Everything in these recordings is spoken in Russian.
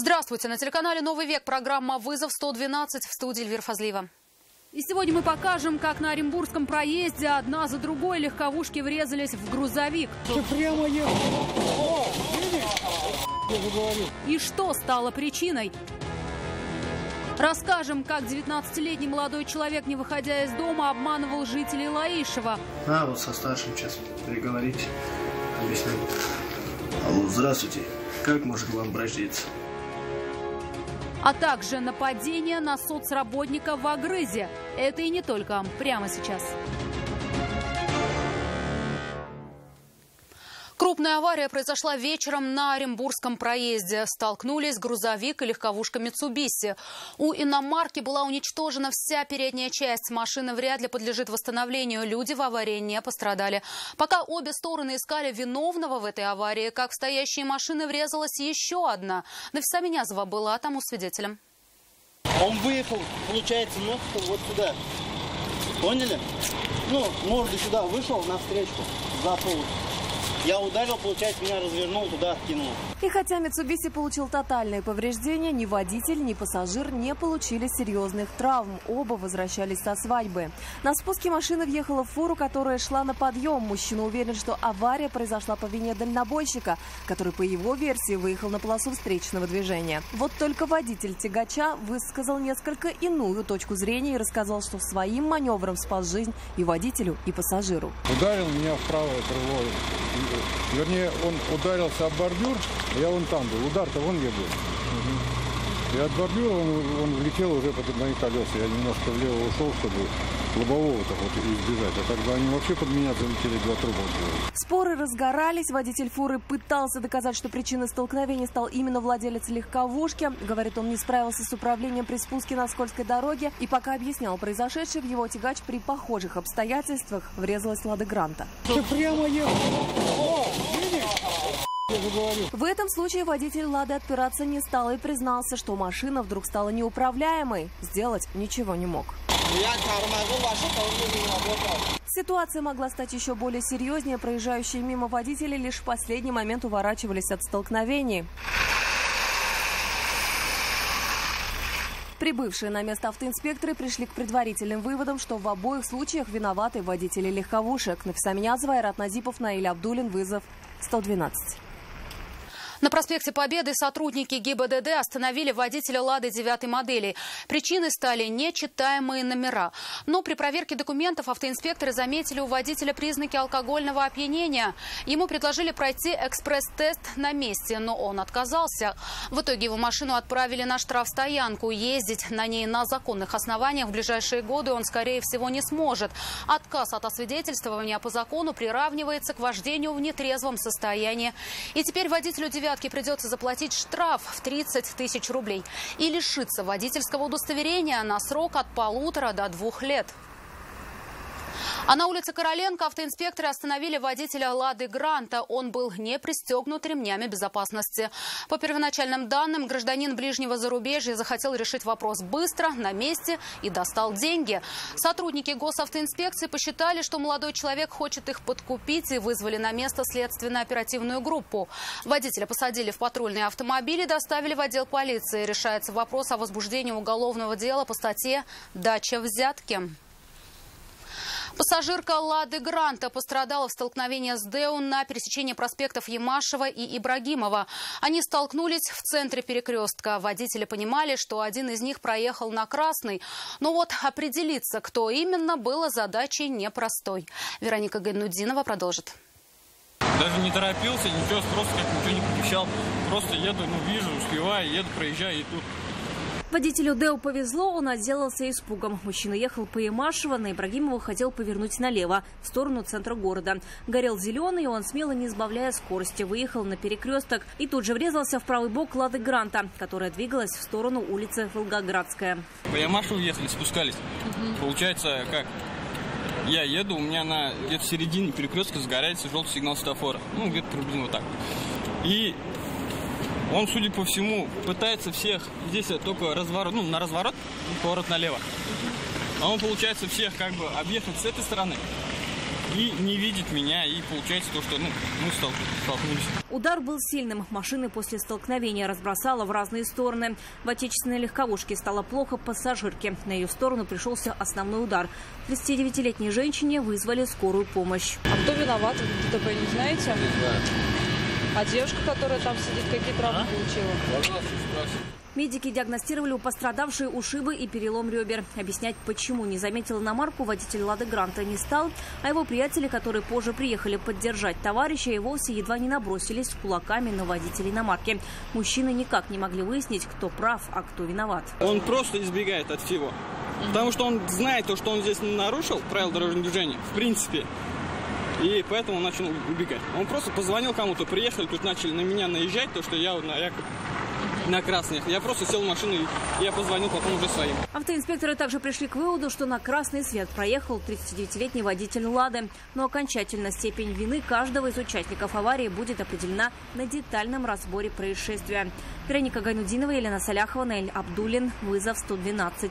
Здравствуйте. На телеканале «Новый век» программа «Вызов 112», в студии Эльвира Фазлиева. И сегодня мы покажем, как на Оренбургском проезде одна за другой легковушки врезались в грузовик. И что стало причиной? Расскажем, как 19-летний молодой человек, не выходя из дома, обманывал жителей Лаишева. А вот со старшим сейчас переговорить, объяснить. Алло, здравствуйте. Как можно к вам обратиться? А также нападение на соцработника в Агрызе. Это и не только. Прямо сейчас. Крупная авария произошла вечером на Оренбургском проезде. Столкнулись грузовик и легковушка «Митсубиси». У иномарки была уничтожена вся передняя часть. Машина вряд ли подлежит восстановлению. Люди в аварии не пострадали. Пока обе стороны искали виновного в этой аварии, как в стоящие машины врезалась еще одна. Навеса Минязова была тому свидетелем. Он выехал, получается, ну, вот сюда. Поняли? Ну, мордой сюда вышел навстречу за полосу. Я ударил, получается, меня развернул, туда откинул. И хотя «Митсубиси» получил тотальные повреждения, ни водитель, ни пассажир не получили серьезных травм. Оба возвращались со свадьбы. На спуске машины въехала в фуру, которая шла на подъем. Мужчина уверен, что авария произошла по вине дальнобойщика, который, по его версии, выехал на полосу встречного движения. Вот только водитель тягача высказал несколько иную точку зрения и рассказал, что своим маневром спас жизнь и водителю, и пассажиру. Ударил меня в правое крыло. Вернее, он ударился об бордюр, я вон там был. Удар-то вон я был. И от бордюра он влетел уже под мои колеса. Я немножко влево ушел, чтобы лобового так вот избежать. А тогда они вообще под меня залетели, два трупа. Споры разгорались. Водитель фуры пытался доказать, что причиной столкновения стал именно владелец легковушки. Говорит, он не справился с управлением при спуске на скользкой дороге. И пока объяснял произошедшее, в его тягач при похожих обстоятельствах врезалась «Лада Гранта». В этом случае водитель «Лады» отпираться не стал и признался, что машина вдруг стала неуправляемой. Сделать ничего не мог. Ситуация могла стать еще более серьезнее. Проезжающие мимо водители лишь в последний момент уворачивались от столкновений. Прибывшие на место автоинспекторы пришли к предварительным выводам, что в обоих случаях виноваты водители легковушек. Навеса Минязова, Айрат Назипов, Наиль Абдулин, «Вызов 112». На проспекте Победы сотрудники ГИБДД остановили водителя «Лады» 9 модели. Причиной стали нечитаемые номера. Но при проверке документов автоинспекторы заметили у водителя признаки алкогольного опьянения. Ему предложили пройти экспресс-тест на месте, но он отказался. В итоге его машину отправили на штрафстоянку. Ездить на ней на законных основаниях в ближайшие годы он, скорее всего, не сможет. Отказ от освидетельствования по закону приравнивается к вождению в нетрезвом состоянии. И теперь водителю «девятки» придется заплатить штраф в 30 тысяч рублей и лишиться водительского удостоверения на срок от 1,5 до 2 лет. А на улице Короленко автоинспекторы остановили водителя «Лады Гранта». Он был не пристегнут ремнями безопасности. По первоначальным данным, гражданин ближнего зарубежья захотел решить вопрос быстро, на месте и достал деньги. Сотрудники госавтоинспекции посчитали, что молодой человек хочет их подкупить, и вызвали на место следственно-оперативную группу. Водителя посадили в патрульные автомобили и доставили в отдел полиции. Решается вопрос о возбуждении уголовного дела по статье «Дача взятки». Пассажирка «Лады Гранта» пострадала в столкновении с ДЭУ на пересечении проспектов Ямашева и Ибрагимова. Они столкнулись в центре перекрестка. Водители понимали, что один из них проехал на красный. Но вот определиться, кто именно, было задачей непростой. Вероника Гайнутдинова продолжит. Даже не торопился, ничего, просто как ничего не обещал. Просто еду, ну, вижу, успеваю, еду, проезжаю и тут. Водителю ДЭУ повезло, он отделался испугом. Мужчина ехал по Ямашево, на Ибрагимова хотел повернуть налево, в сторону центра города. Горел зеленый, и он, смело не сбавляя скорости, выехал на перекресток и тут же врезался в правый бок «Лады Гранта», которая двигалась в сторону улицы Волгоградская. По Ямашеву ехали, спускались. Получается, как? Я еду, у меня на где-то середине перекрестка загорается желтый сигнал светофора. Ну, где-то приблизительно вот так. И он, судя по всему, пытается всех, здесь только разворот, ну, на разворот, поворот налево. А он, получается, всех как бы объехать с этой стороны. и не видит меня, и получается то, что мы столкнулись. Удар был сильным. Машины после столкновения разбросало в разные стороны. В отечественной легковушке стало плохо пассажирке. На ее сторону пришелся основной удар. 39-летней женщине вызвали скорую помощь. А кто виноват? Вы ДТП не знаете? А девушка, которая там сидит, какие травмы получила? Пожалуйста, спросите. Медики диагностировали у пострадавшей ушибы и перелом ребер. Объяснять, почему не заметил иномарку, водитель «Лады Гранта» не стал. А его приятели, которые позже приехали поддержать товарища, и вовсе едва не набросились кулаками на водителей иномарки. Мужчины никак не могли выяснить, кто прав, а кто виноват. Он просто избегает от всего. Потому что он знает то, что он здесь нарушил правила дорожного движения, в принципе. И поэтому он начал убегать. Он просто позвонил кому-то, приехали, тут начали на меня наезжать, то, что я якобы на красный. Я просто сел в машину и я позвонил потом уже своим. Автоинспекторы также пришли к выводу, что на красный свет проехал 39-летний водитель «Лады». Но окончательно степень вины каждого из участников аварии будет определена на детальном разборе происшествия. Вероника Гайнутдинова, Елена Саляхова, Наиль Абдулин. Вызов 112.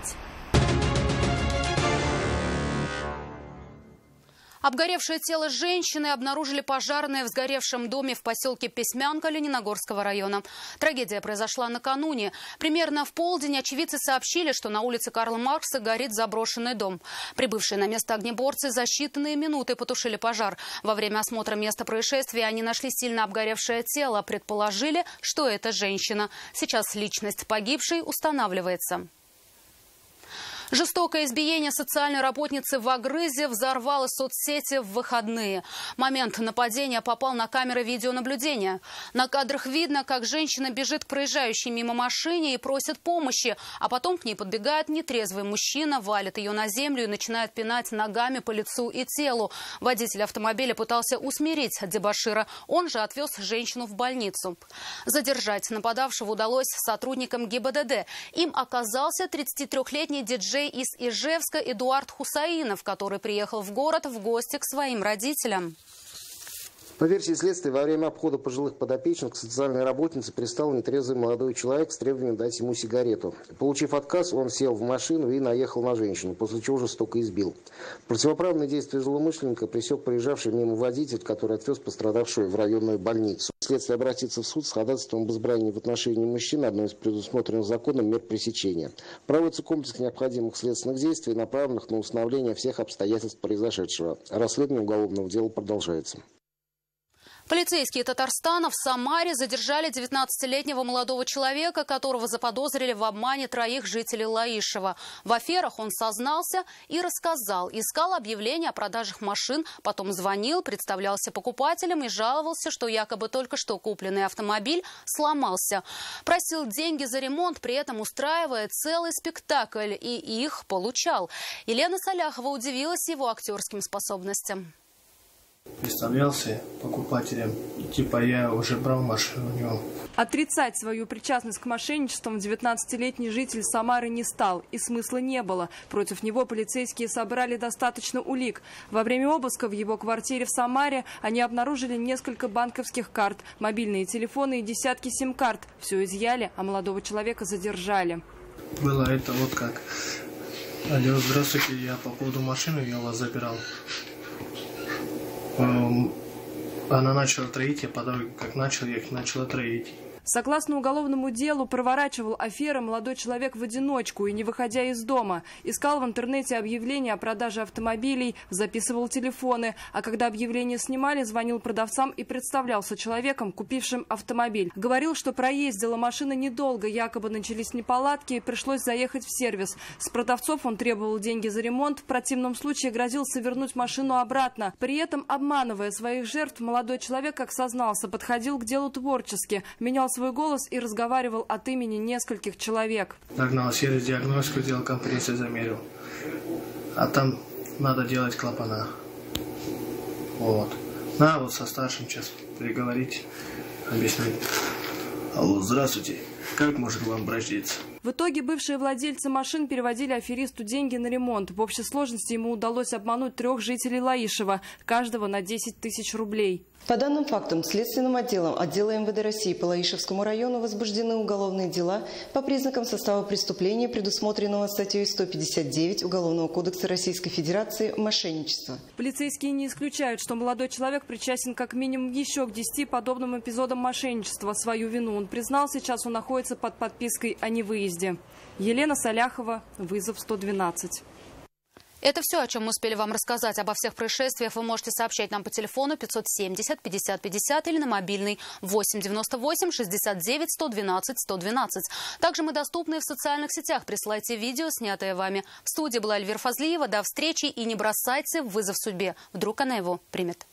Обгоревшее тело женщины обнаружили пожарные в сгоревшем доме в поселке Письмянка Лениногорского района. Трагедия произошла накануне. Примерно в полдень очевидцы сообщили, что на улице Карла Маркса горит заброшенный дом. Прибывшие на место огнеборцы за считанные минуты потушили пожар. Во время осмотра места происшествия они нашли сильно обгоревшее тело. Предположили, что это женщина. Сейчас личность погибшей устанавливается. Жестокое избиение социальной работницы в Агрызе взорвало соцсети в выходные. Момент нападения попал на камеры видеонаблюдения. На кадрах видно, как женщина бежит к проезжающей мимо машине и просит помощи, а потом к ней подбегает нетрезвый мужчина, валит ее на землю и начинает пинать ногами по лицу и телу. Водитель автомобиля пытался усмирить дебошира. Он же отвез женщину в больницу. Задержать нападавшего удалось сотрудникам ГИБДД. Им оказался 33-летний диджей из Ижевска Эдуард Хусаинов, который приехал в город в гости к своим родителям. По версии следствия, во время обхода пожилых подопечных к социальной работнице пристал нетрезвый молодой человек с требованием дать ему сигарету. Получив отказ, он сел в машину и наехал на женщину, после чего жестоко избил. Противоправное действие злоумышленника пресек проезжавший мимо водитель, который отвез пострадавшую в районную больницу. Следствие обратится в суд с ходатайством об избрании в отношении мужчины одной из предусмотренных законом мер пресечения. Проводится комплекс необходимых следственных действий, направленных на установление всех обстоятельств произошедшего. Расследование уголовного дела продолжается. Полицейские Татарстана в Самаре задержали 19-летнего молодого человека, которого заподозрили в обмане троих жителей Лаишева. В аферах он сознался и рассказал. Искал объявления о продажах машин, потом звонил, представлялся покупателем и жаловался, что якобы только что купленный автомобиль сломался. Просил деньги за ремонт, при этом устраивая целый спектакль, и их получал. Елена Саляхова удивилась его актерским способностям. Представлялся покупателем, типа я уже брал машину у него. Отрицать свою причастность к мошенничествам 19-летний житель Самары не стал, и смысла не было. Против него полицейские собрали достаточно улик. Во время обыска в его квартире в Самаре они обнаружили несколько банковских карт, мобильные телефоны и десятки сим-карт. Все изъяли, а молодого человека задержали. Было это вот как. Алло, здравствуйте, я по поводу машины, я вас забирал. Она начала троить, я по дороге как начал, я их начала троить. Согласно уголовному делу, проворачивал аферы молодой человек в одиночку и не выходя из дома. Искал в интернете объявления о продаже автомобилей, записывал телефоны. А когда объявления снимали, звонил продавцам и представлялся человеком, купившим автомобиль. Говорил, что проездила машина недолго, якобы начались неполадки и пришлось заехать в сервис. С продавцов он требовал деньги за ремонт, в противном случае грозился вернуть машину обратно. При этом, обманывая своих жертв, молодой человек, как сознался, подходил к делу творчески, менял свой голос и разговаривал от имени нескольких человек. Догнал сервис, диагностику сделал, компрессию замерил. А там надо делать клапана. Вот. На, вот со старшим сейчас переговорить, объяснить. Алло, здравствуйте. Как можно к вам обратиться? В итоге бывшие владельцы машин переводили аферисту деньги на ремонт. В общей сложности ему удалось обмануть 3 жителей Лаишева, каждого на 10 тысяч рублей. По данным фактам, следственным отделом отдела МВД России по Лаишевскому району возбуждены уголовные дела по признакам состава преступления, предусмотренного статьей 159 Уголовного кодекса Российской Федерации «Мошенничество». Полицейские не исключают, что молодой человек причастен как минимум еще к 10 подобным эпизодам мошенничества. Свою вину он признал, сейчас он находится под подпиской о невыезде. Елена Саляхова, «Вызов 112». Это все, о чем мы успели вам рассказать. Обо всех происшествиях вы можете сообщать нам по телефону 570-50-50 или на мобильный 898-69-112-112. Также мы доступны в социальных сетях. Присылайте видео, снятое вами. В студии была Эльвира Фазлиева. До встречи и не бросайте вызов судьбе. Вдруг она его примет.